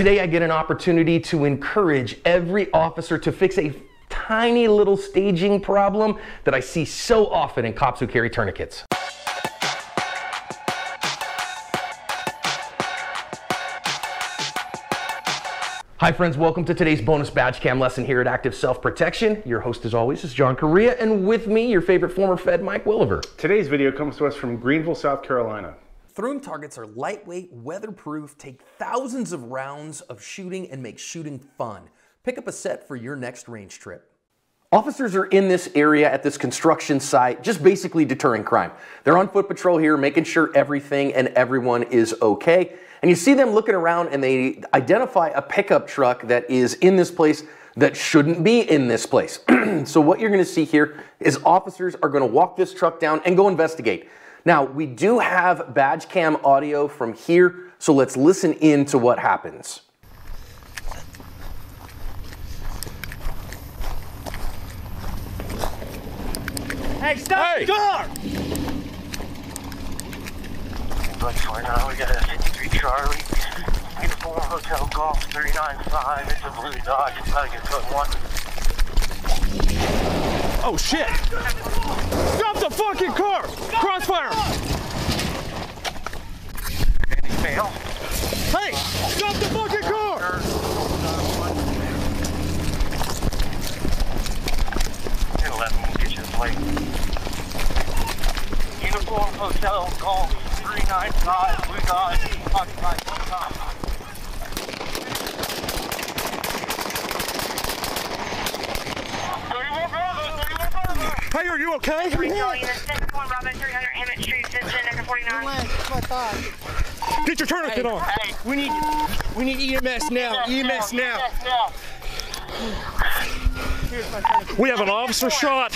Today I get an opportunity to encourage every officer to fix a tiny little staging problem that I see so often in cops who carry tourniquets. Hi friends, welcome to today's bonus badge cam lesson here at Active Self-Protection. Your host as always is John Correia, and with me, your favorite former Fed, Mike Williver. Today's video comes to us from Greenville, South Carolina. Throom targets are lightweight, weatherproof, take thousands of rounds of shooting and make shooting fun. Pick up a set for your next range trip. Officers are in this area at this construction site, just basically deterring crime. They're on foot patrol here, making sure everything and everyone is okay. And you see them looking around and they identify a pickup truck that is in this place that shouldn't be in this place. So what you're gonna see here is officers are gonna walk this truck down and go investigate. Now, we do have badge cam audio from here, so let's listen in to what happens. Hey, stop the car! We got a 53 Charlie, Uniform Hotel Golf 395, it's a blue Dodge, it's about to get foot one. Oh shit! Stop the fucking car! Crossfire! Hey! Stop the fucking car! Uniform Hotel Golf 395, blue Dodge, occupied one time. Hey, are you okay? Get your tourniquet on. Hey. We need EMS now. EMS now. We have an officer shot.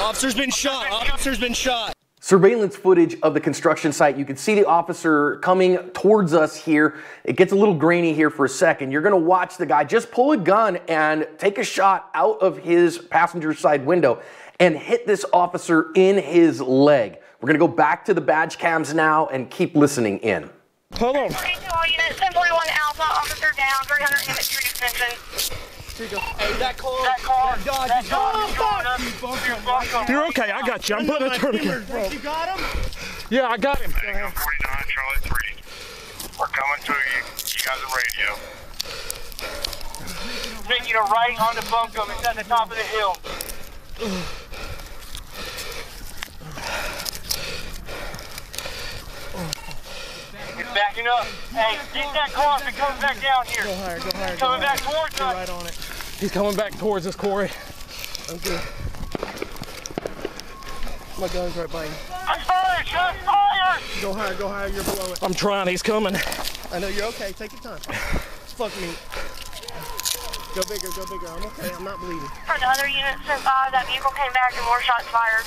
Officer's been shot. Officer's been shot. Surveillance footage of the construction site. You can see the officer coming towards us here. It gets a little grainy here for a second. You're gonna watch the guy just pull a gun and take a shot out of his passenger side window and hit this officer in his leg. We're gonna go back to the badge cams now and keep listening in. Hold on. 42 all units, 1041 Alpha, officer down, 300 Emmett Street extension. Hey, that car. You're okay, I got you. I'm putting a tourniquet. You got him? Yeah, I got him. 49, Charlie 3. We're coming to you. You got the radio. Taking a right on the bunkum. It's at the top of the hill. It's backing up. Hey, get that car if it comes back down here. Go higher, go higher. He's coming back towards us. Right on it. He's coming back towards us, Corey. Okay. My gun's right by you. I'm fired! Shots fired! Go higher, you're below it. I'm trying, he's coming. I know you're okay, take your time. Fuck me. Go bigger, I'm okay, I'm not bleeding. For another unit, that vehicle came back and more shots fired.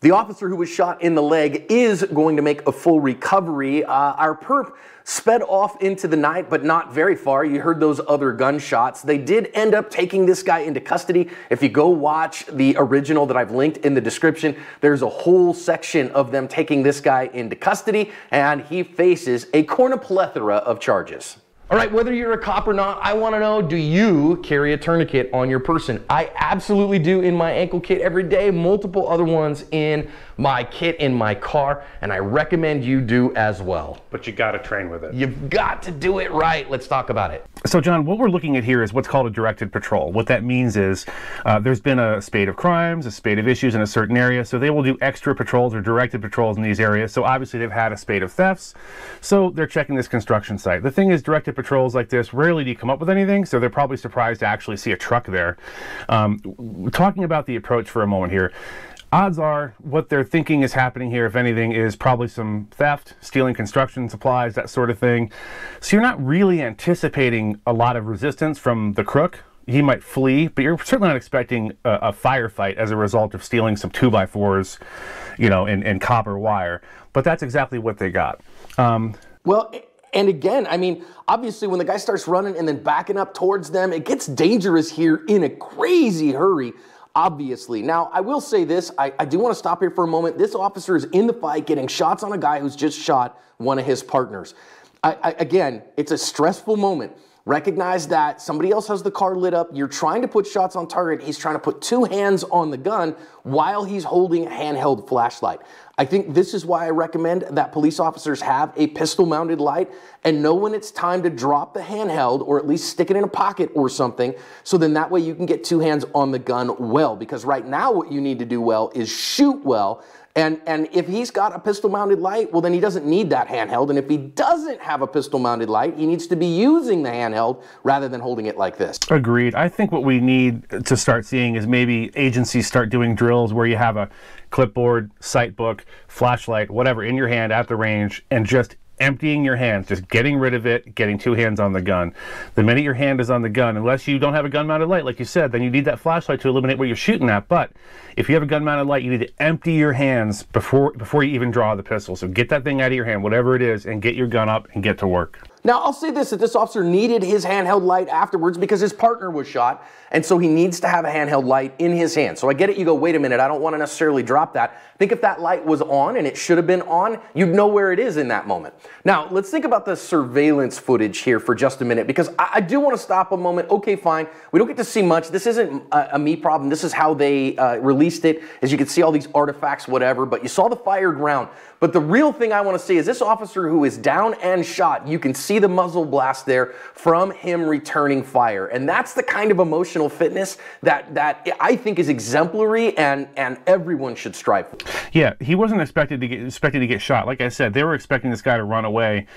The officer who was shot in the leg is going to make a full recovery. Our perp sped off into the night, but not very far. You heard those other gunshots. They did end up taking this guy into custody. If you go watch the original that I've linked in the description, there's a whole section of them taking this guy into custody, and he faces a cornuplethora of charges. All right, whether you're a cop or not, I wanna know, do you carry a tourniquet on your person? I absolutely do in my ankle kit every day, multiple other ones in my kit in my car, and I recommend you do as well. But you gotta train with it. You've got to do it right. Let's talk about it. So John, what we're looking at here is what's called a directed patrol. What that means is there's been a spate of crimes, a spate of issues in a certain area, so they will do extra patrols or directed patrols in these areas. So obviously they've had a spate of thefts, so they're checking this construction site. The thing is, directed patrols like this, rarely do you come up with anything, so they're probably surprised to actually see a truck there. Talking about the approach for a moment here, odds are what they're thinking is happening here, if anything, is probably some theft, stealing construction supplies, that sort of thing. So you're not really anticipating a lot of resistance from the crook. He might flee, but you're certainly not expecting a firefight as a result of stealing some 2x4s, you know, and copper wire. But that's exactly what they got. Well, and again, I mean, obviously when the guy starts running and then backing up towards them, it gets dangerous here in a crazy hurry. Obviously. Now, I will say this, I do want to stop here for a moment. This officer is in the fight getting shots on a guy who's just shot one of his partners. Again, it's a stressful moment. Recognize that somebody else has the car lit up. You're trying to put shots on target. He's trying to put two hands on the gun while he's holding a handheld flashlight. I think this is why I recommend that police officers have a pistol-mounted light and know when it's time to drop the handheld or at least stick it in a pocket or something, so then that way you can get two hands on the gun well. Because right now what you need to do well is shoot well. And if he's got a pistol-mounted light, well, then he doesn't need that handheld. And if he doesn't have a pistol-mounted light, he needs to be using the handheld rather than holding it like this. Agreed. I think what we need to start seeing is maybe agencies start doing drills where you have a clipboard, sight book, flashlight, whatever, in your hand at the range, and just emptying your hands, just getting rid of it, getting two hands on the gun. The minute your hand is on the gun, unless you don't have a gun-mounted light, like you said, then you need that flashlight to illuminate what you're shooting at. But if you have a gun-mounted light, you need to empty your hands before you even draw the pistol. So get that thing out of your hand, whatever it is, and get your gun up and get to work. Now, I'll say this, that this officer needed his handheld light afterwards because his partner was shot, and so he needs to have a handheld light in his hand. So I get it, you go, wait a minute, I don't want to necessarily drop that. I think if that light was on, and it should have been on, you'd know where it is in that moment. Now, let's think about the surveillance footage here for just a minute, because I do want to stop a moment. Okay, fine, we don't get to see much. This isn't a me problem. This is how they released it. As you can see, all these artifacts, whatever, but you saw the fired round. But the real thing I want to see is this officer who is down and shot. You can see the muzzle blast there from him returning fire. And that's the kind of emotional fitness that I think is exemplary and everyone should strive for. Yeah, he wasn't expected to get shot. Like I said, they were expecting this guy to run away.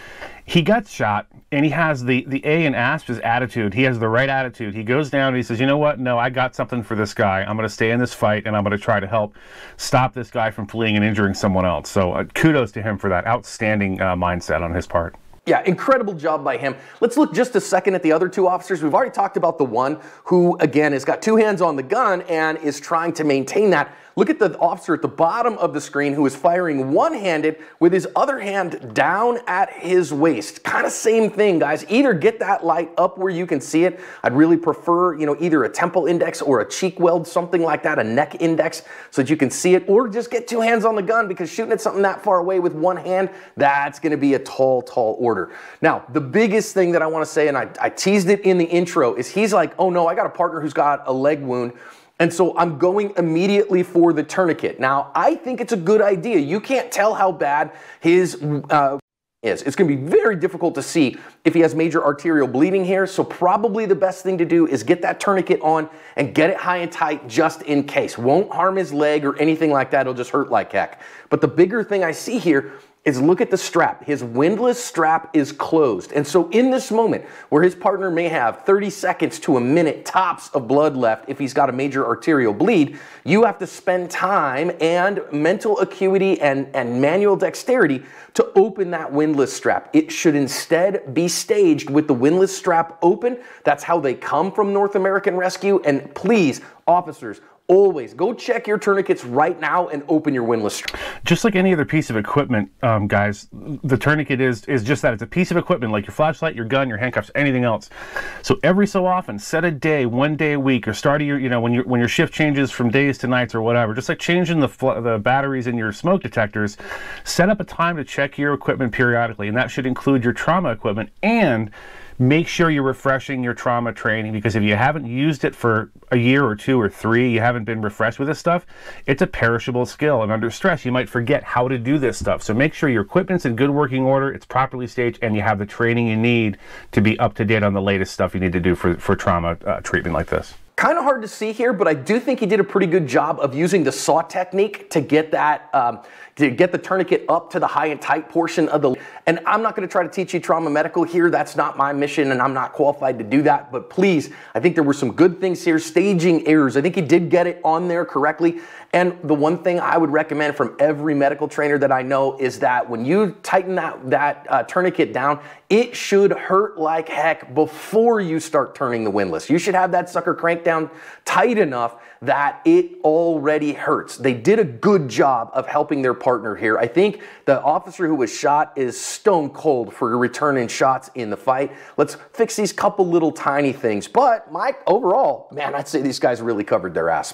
He got shot, and he has the A in Asp's attitude. He has the right attitude. He goes down and he says, you know what? No, I got something for this guy. I'm going to stay in this fight, and I'm going to try to help stop this guy from fleeing and injuring someone else. So kudos to him for that outstanding mindset on his part. Yeah, incredible job by him. Let's look just a second at the other two officers. We've already talked about the one who, again, has got two hands on the gun and is trying to maintain that. Look at the officer at the bottom of the screen who is firing one-handed with his other hand down at his waist. Kind of same thing, guys. Either get that light up where you can see it. I'd really prefer, you know, either a temple index or a cheek weld, something like that, a neck index, so that you can see it. Or just get two hands on the gun, because shooting at something that far away with one hand, that's going to be a tall, tall order. Now, the biggest thing that I want to say, and I teased it in the intro, is he's like, oh no, I got a partner who's got a leg wound, and so I'm going immediately for the tourniquet. Now, I think it's a good idea. You can't tell how bad his is. It's going to be very difficult to see if he has major arterial bleeding here, so probably the best thing to do is get that tourniquet on and get it high and tight just in case. Won't harm his leg or anything like that. It'll just hurt like heck. But the bigger thing I see here is look at the strap. His windlass strap is closed. And so in this moment where his partner may have 30 seconds to a minute tops of blood left if he's got a major arterial bleed, you have to spend time and mental acuity and manual dexterity to open that windlass strap. It should instead be staged with the windlass strap open. That's how they come from North American Rescue. And please, officers, always go check your tourniquets right now and open your windlass strap. Just like any other piece of equipment, guys, the tourniquet is just that. It's a piece of equipment like your flashlight, your gun, your handcuffs, anything else. So every so often, set a day, one day a week, or start your, you know, when your shift changes from days to nights or whatever. Just like changing the batteries in your smoke detectors, set up a time to check your equipment periodically, and that should include your trauma equipment. And make sure you're refreshing your trauma training, because if you haven't used it for a year or two or three, you haven't been refreshed with this stuff, it's a perishable skill, and under stress you might forget how to do this stuff. So make sure your equipment's in good working order, it's properly staged, and you have the training you need to be up to date on the latest stuff you need to do for trauma treatment like this. Kind of hard to see here, but I do think he did a pretty good job of using the saw technique to get that, to get the tourniquet up to the high and tight portion of the. And I'm not going to try to teach you trauma medical here. That's not my mission, and I'm not qualified to do that. But please, I think there were some good things here. Staging errors. I think he did get it on there correctly. And the one thing I would recommend from every medical trainer that I know is that when you tighten that tourniquet down, it should hurt like heck before you start turning the windlass. You should have that sucker cranked down tight enough that it already hurts. They did a good job of helping their partner here. I think the officer who was shot is stone cold for returning shots in the fight. Let's fix these couple little tiny things. But Mike, overall, man, I'd say these guys really covered their ass.